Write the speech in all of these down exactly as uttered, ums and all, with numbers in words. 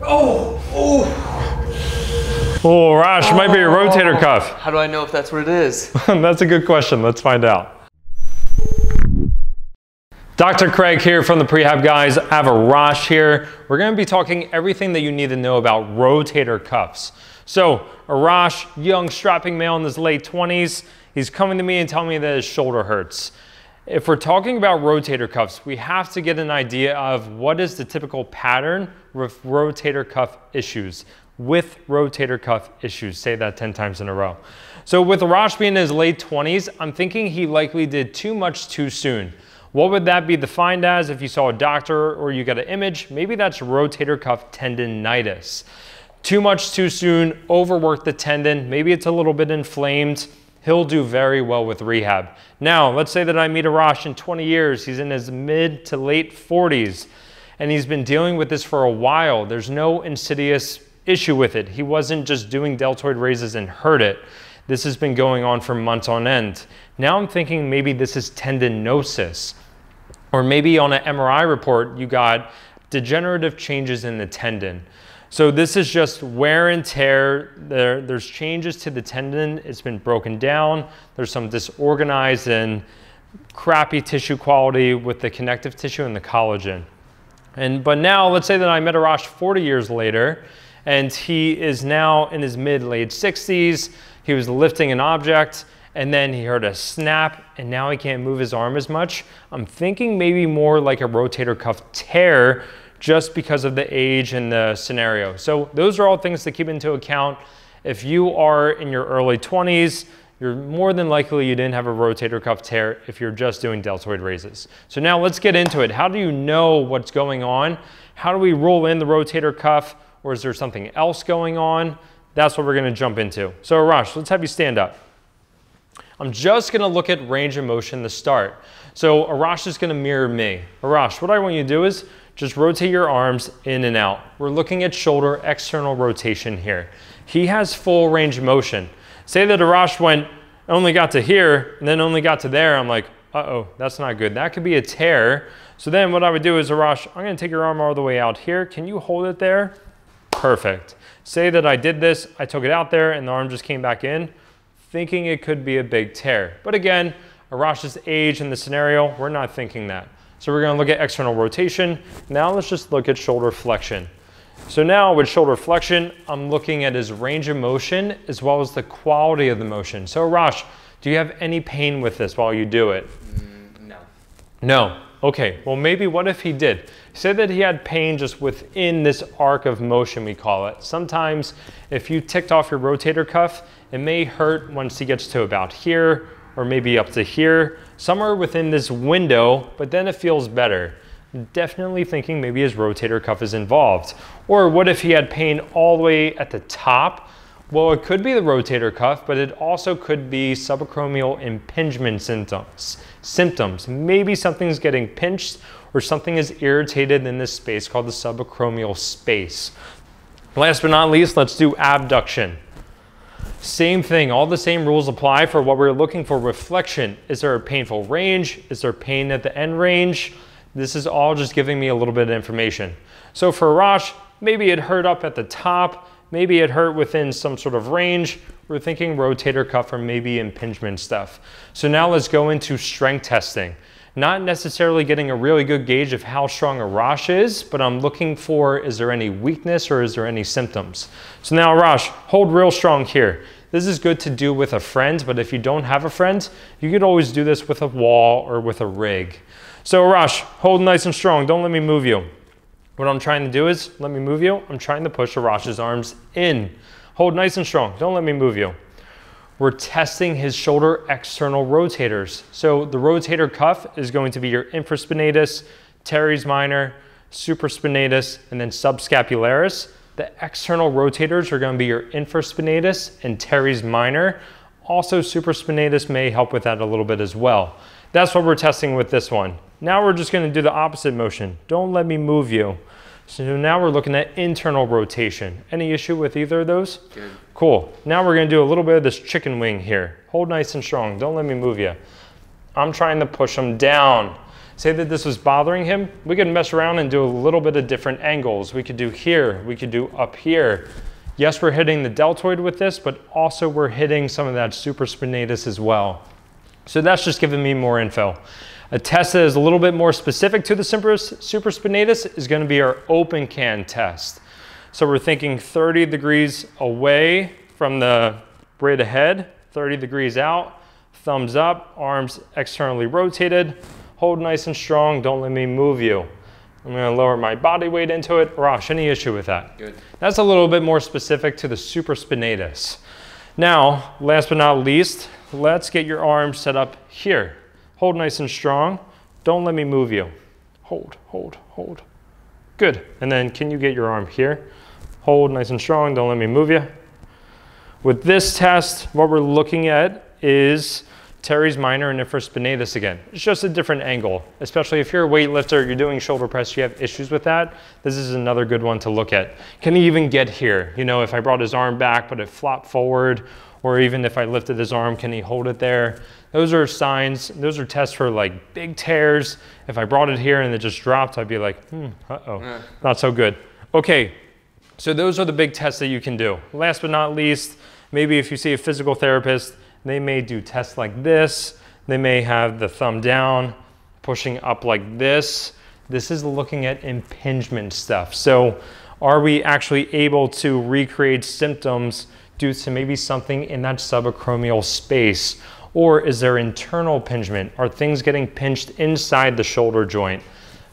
Oh, oh. Oh, Arash, might be a rotator cuff. How do I know if that's what it is? That's a good question. Let's find out. Doctor Craig here from the Prehab guys. I have Arash here. We're gonna be talking everything that you need to know about rotator cuffs. So Arash, young strapping male in his late twenties, he's coming to me and telling me that his shoulder hurts. If we're talking about rotator cuffs, we have to get an idea of what is the typical pattern with rotator cuff issues, with rotator cuff issues. Say that ten times in a row. So with Arash being in his late twenties, I'm thinking he likely did too much too soon. What would that be defined as if you saw a doctor or you got an image? Maybe that's rotator cuff tendinitis. Too much too soon, overwork the tendon, maybe it's a little bit inflamed. He'll do very well with rehab. Now, let's say that I meet Arash in twenty years, he's in his mid to late forties, and he's been dealing with this for a while. There's no insidious issue with it. He wasn't just doing deltoid raises and hurt it. This has been going on for months on end. Now I'm thinking maybe this is tendinosis, or maybe on an M R I report, you got degenerative changes in the tendon. So this is just wear and tear. There, there's changes to the tendon. It's been broken down. There's some disorganized and crappy tissue quality with the connective tissue and the collagen. And, but now let's say that I met Arash forty years later, and he is now in his mid late sixties. He was lifting an object and then he heard a snap and now he can't move his arm as much. I'm thinking maybe more like a rotator cuff tear just because of the age and the scenario. So those are all things to keep into account. If you are in your early twenties, you're more than likely you didn't have a rotator cuff tear if you're just doing deltoid raises. So now let's get into it. How do you know what's going on? How do we rule in the rotator cuff, or is there something else going on? That's what we're gonna jump into. So Arash, let's have you stand up. I'm just gonna look at range of motion to start. So Arash is gonna mirror me. Arash, what I want you to do is just rotate your arms in and out. We're looking at shoulder external rotation here. He has full range of motion. Say that Arash went, only got to here, and then only got to there. I'm like, uh-oh, that's not good. That could be a tear. So then what I would do is, Arash, I'm gonna take your arm all the way out here. Can you hold it there? Perfect. Say that I did this, I took it out there and the arm just came back in, thinking it could be a big tear. But again, Arash's age in the scenario, we're not thinking that. So we're gonna look at external rotation. Now let's just look at shoulder flexion. So now with shoulder flexion, I'm looking at his range of motion as well as the quality of the motion. So Arash, do you have any pain with this while you do it? Mm, no. No. Okay, well maybe what if he did? Say that he had pain just within this arc of motion, we call it. Sometimes if you ticked off your rotator cuff, it may hurt once he gets to about here or maybe up to here, somewhere within this window, but then it feels better. I'm definitely thinking maybe his rotator cuff is involved. Or what if he had pain all the way at the top? Well, it could be the rotator cuff, but it also could be subacromial impingement symptoms. Symptoms. Maybe something's getting pinched or something is irritated in this space called the subacromial space. Last but not least, let's do abduction. Same thing, all the same rules apply for what we're looking for with flexion. Is there a painful range? Is there pain at the end range? This is all just giving me a little bit of information. So for Arash, maybe it hurt up at the top. Maybe it hurt within some sort of range. We're thinking rotator cuff or maybe impingement stuff. So now let's go into strength testing. Not necessarily getting a really good gauge of how strong Arash is, but I'm looking for, is there any weakness or is there any symptoms? So now Arash, hold real strong here. This is good to do with a friend, but if you don't have a friend, you could always do this with a wall or with a rig. So Arash, hold nice and strong. Don't let me move you. What I'm trying to do is, let me move you. I'm trying to push Arash's arms in. Hold nice and strong, don't let me move you. We're testing his shoulder external rotators. So the rotator cuff is going to be your infraspinatus, teres minor, supraspinatus, and then subscapularis. The external rotators are gonna be your infraspinatus and teres minor. Also supraspinatus may help with that a little bit as well. That's what we're testing with this one. Now we're just gonna do the opposite motion. Don't let me move you. So now we're looking at internal rotation. Any issue with either of those? Good. Cool. Now we're gonna do a little bit of this chicken wing here. Hold nice and strong, don't let me move you. I'm trying to push him down. Say that this was bothering him, we could mess around and do a little bit of different angles. We could do here, we could do up here. Yes, we're hitting the deltoid with this, but also we're hitting some of that supraspinatus as well. So that's just giving me more info. A test that is a little bit more specific to the supraspinatus is gonna be our open can test. So we're thinking thirty degrees away from the braid ahead, thirty degrees out, thumbs up, arms externally rotated, hold nice and strong, don't let me move you. I'm gonna lower my body weight into it. Arash, any issue with that? Good. That's a little bit more specific to the supraspinatus. Now, last but not least, let's get your arms set up here. Hold nice and strong, don't let me move you. Hold, hold, hold. Good, and then can you get your arm here? Hold nice and strong, don't let me move you. With this test, what we're looking at is teres minor and infraspinatus again. It's just a different angle, especially if you're a weightlifter, you're doing shoulder press, you have issues with that. This is another good one to look at. Can he even get here? You know, if I brought his arm back, but it flopped forward, or even if I lifted his arm, can he hold it there? Those are signs, those are tests for like big tears. If I brought it here and it just dropped, I'd be like, hmm, uh-oh, yeah. Not so good. Okay. So those are the big tests that you can do. Last but not least, maybe if you see a physical therapist, they may do tests like this. They may have the thumb down, pushing up like this. This is looking at impingement stuff. So are we actually able to recreate symptoms due to maybe something in that subacromial space? Or is there internal impingement? Are things getting pinched inside the shoulder joint?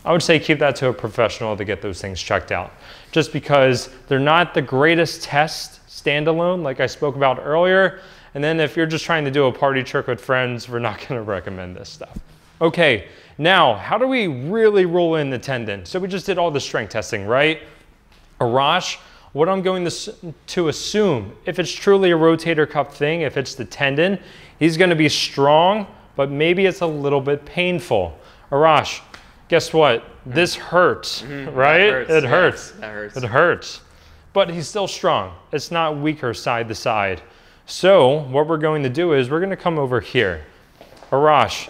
I would say keep that to a professional to get those things checked out. Just because they're not the greatest test standalone, like I spoke about earlier. And then if you're just trying to do a party trick with friends, we're not gonna recommend this stuff. Okay, now, how do we really roll in the tendon? So we just did all the strength testing, right? Arash, what I'm going to, to assume, if it's truly a rotator cuff thing, if it's the tendon, he's gonna be strong, but maybe it's a little bit painful. Arash, guess what? This hurts, mm-hmm. right? Hurts. It hurts. Yeah, that hurts. It hurts. But he's still strong. It's not weaker side to side. So what we're going to do is we're gonna come over here. Arash,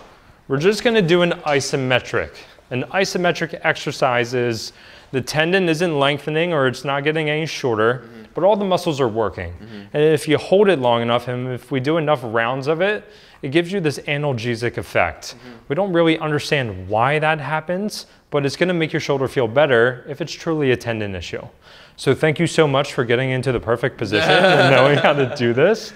we're just gonna do an isometric. An isometric exercise is the tendon isn't lengthening or it's not getting any shorter, mm-hmm. but all the muscles are working. Mm-hmm. And if you hold it long enough, and if we do enough rounds of it, it gives you this analgesic effect. Mm-hmm. We don't really understand why that happens, but it's gonna make your shoulder feel better if it's truly a tendon issue. So thank you so much for getting into the perfect position and knowing how to do this.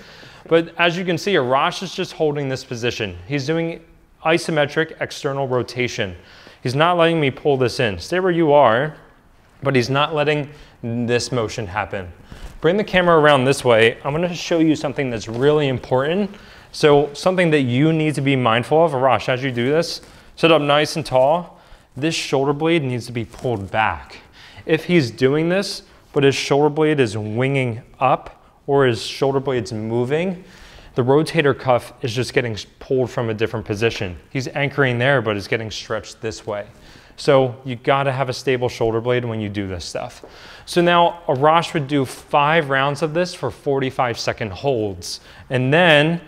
But as you can see, Arash is just holding this position. He's doing isometric external rotation. He's not letting me pull this in. Stay where you are, but he's not letting this motion happen. Bring the camera around this way. I'm gonna show you something that's really important. So something that you need to be mindful of, Arash, as you do this, sit up nice and tall. This shoulder blade needs to be pulled back. If he's doing this, but his shoulder blade is winging up or his shoulder blade's moving, the rotator cuff is just getting pulled from a different position. He's anchoring there, but it's getting stretched this way. So you gotta have a stable shoulder blade when you do this stuff. So now Arash would do five rounds of this for forty-five second holds. And then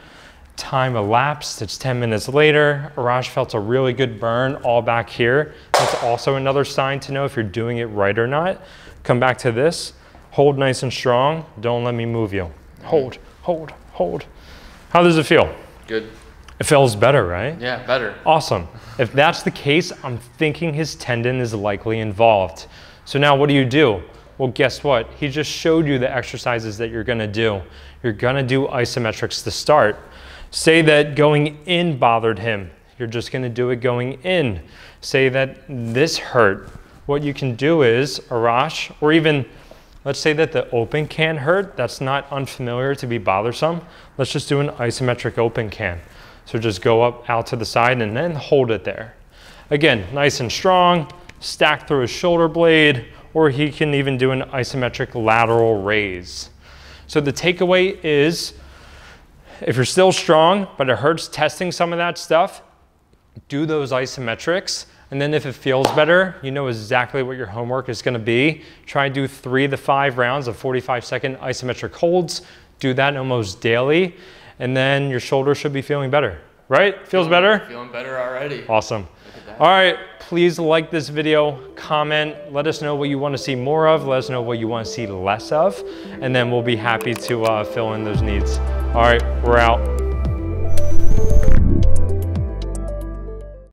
time elapsed, it's ten minutes later, Arash felt a really good burn all back here. That's also another sign to know if you're doing it right or not. Come back to this, hold nice and strong, don't let me move you. Hold, hold, hold. How does it feel? Good. It feels better, right? Yeah, better. Awesome. If that's the case, I'm thinking his tendon is likely involved. So now what do you do? Well, guess what? He just showed you the exercises that you're gonna do. You're gonna do isometrics to start. Say that going in bothered him. You're just gonna do it going in. Say that this hurt. What you can do is, Arash, or even, let's say that the open can hurt. That's not unfamiliar to be bothersome. Let's just do an isometric open can. So just go up out to the side and then hold it there. Again, nice and strong, stack through his shoulder blade, or he can even do an isometric lateral raise. So the takeaway is, if you're still strong, but it hurts testing some of that stuff, do those isometrics. And then if it feels better, you know exactly what your homework is gonna be. Try and do three to five rounds of forty-five second isometric holds. Do that almost daily. And then your shoulder should be feeling better. Right? Feels better? Feeling better already. Awesome. All right, please like this video, comment, let us know what you want to see more of, let us know what you want to see less of, and then we'll be happy to uh, fill in those needs. All right, we're out.